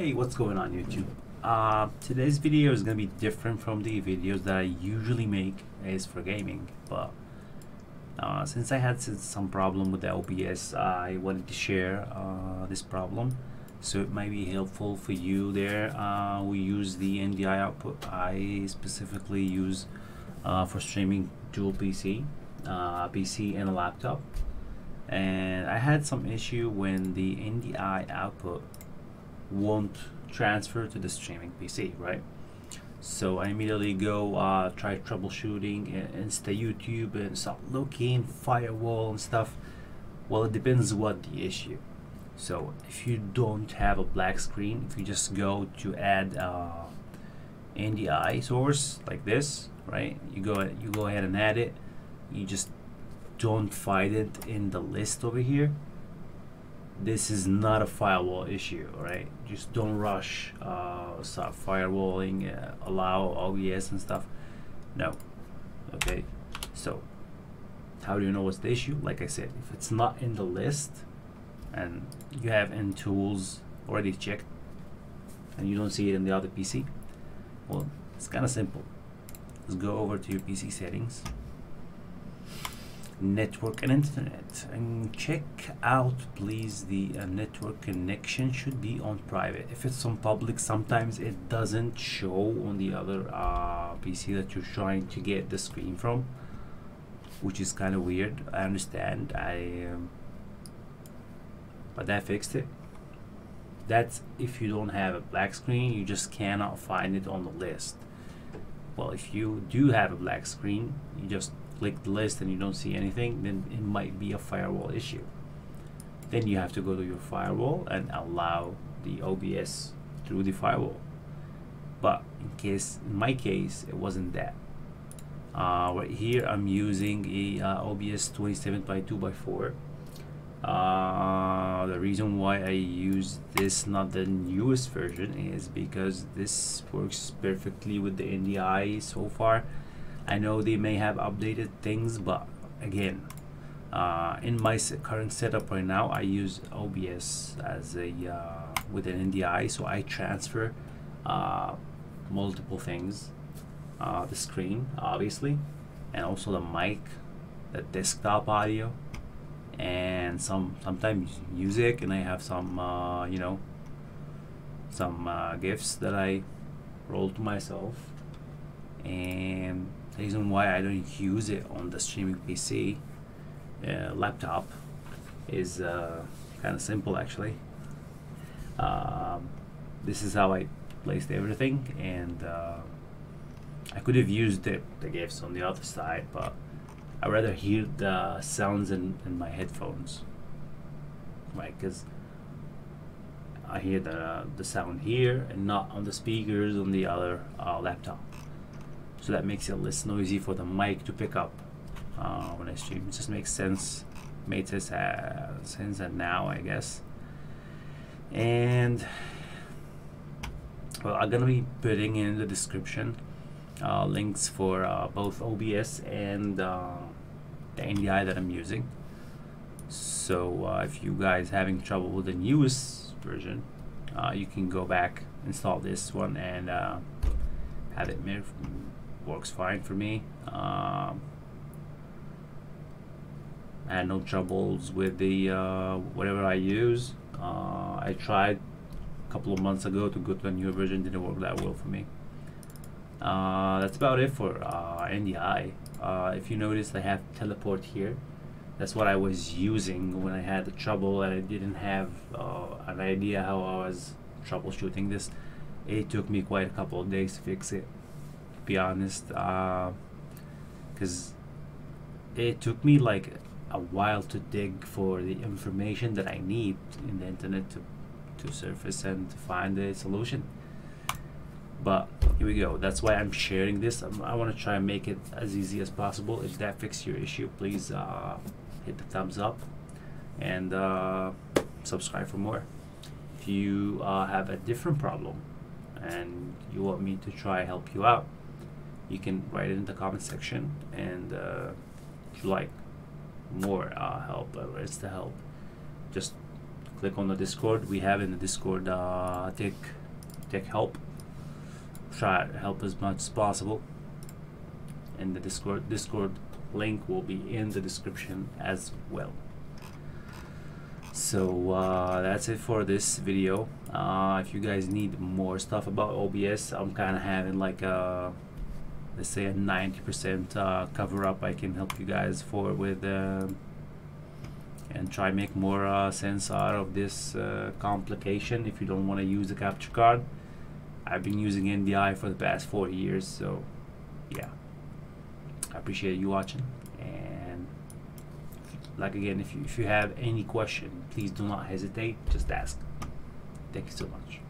Hey, what's going on YouTube? Today's video is gonna be different from the videos that I usually make is for gaming, but since I had some problem with the OBS, I wanted to share this problem, so it might be helpful for you there. We use the NDI output I specifically use for streaming dual PC, PC and a laptop, and I had some issue when the NDI output won't transfer to the streaming PC, right? So I immediately go try troubleshooting Insta YouTube and stop looking firewall and stuff. Well, it depends what the issue. So if you don't have a black screen, if you just go to add NDI source like this, right? You go ahead and add it. You just don't find it in the list over here. This is not a firewall issue, right? Just don't rush, start firewalling, allow OBS and stuff. No, okay. So how do you know what's the issue? Like I said, if it's not in the list and you have in tools already checked and you don't see it in the other PC, well, it's kind of simple. Let's go over to your PC settings, network and internet, and check out please the network connection should be on private. If it's on public, sometimes it doesn't show on the other PC that you're trying to get the screen from, which is kind of weird. I understand, but I fixed it. That's if you don't have a black screen, you just cannot find it on the list. Well, if you do have a black screen, you just click the list and you don't see anything, then it might be a firewall issue. Then you have to go to your firewall and allow the OBS through the firewall. But in my case, it wasn't that. Right here, I'm using a OBS-Studio-27.2.4. The reason why I use this, not the newest version, is because this works perfectly with the NDI so far. I know they may have updated things, but again, in my current setup right now, I use OBS as a with an NDI, so I transfer multiple things, the screen obviously, and also the mic, the desktop audio, and sometimes music, and I have some GIFs that I roll to myself. And the reason why I don't use it on the streaming PC laptop is kind of simple actually. This is how I placed everything, and I could have used the GIFs on the other side, but I rather hear the sounds in my headphones, right? Because I hear the sound here and not on the speakers on the other laptop. So that makes it less noisy for the mic to pick up when I stream. It just makes sense. Made sense now, I guess. And well, I'm gonna be putting in the description links for both OBS and the NDI that I'm using. So if you guys having trouble with the newest version, you can go back, install this one, and have it works fine for me. I had no troubles with the whatever I use. I tried a couple of months ago to go to a new version, didn't work that well for me. That's about it for NDI. If you notice, I have Teleport here. That's what I was using when I had the trouble and I didn't have an idea how I was troubleshooting this. It took me quite a couple of days to fix it, be honest, because it took me like a while to dig for the information that I need in the internet to surface and to find a solution. But here we go. That's why I'm sharing this. I want to try and make it as easy as possible. If that fixed your issue, please hit the thumbs up and subscribe for more. If you have a different problem and you want me to try help you out, you can write it in the comment section, and if you like more help, or it's the help, just click on the Discord. We have in the Discord tech help. Try to help as much as possible. And the Discord link will be in the description as well. So that's it for this video. If you guys need more stuff about OBS, I'm kind of having like a, let's say a 90% cover up I can help you guys for with, and try make more sense out of this complication. If you don't want to use the capture card, I've been using NDI for the past 4 years, so yeah, I appreciate you watching. And like again, if you have any question, please do not hesitate, just ask. Thank you so much.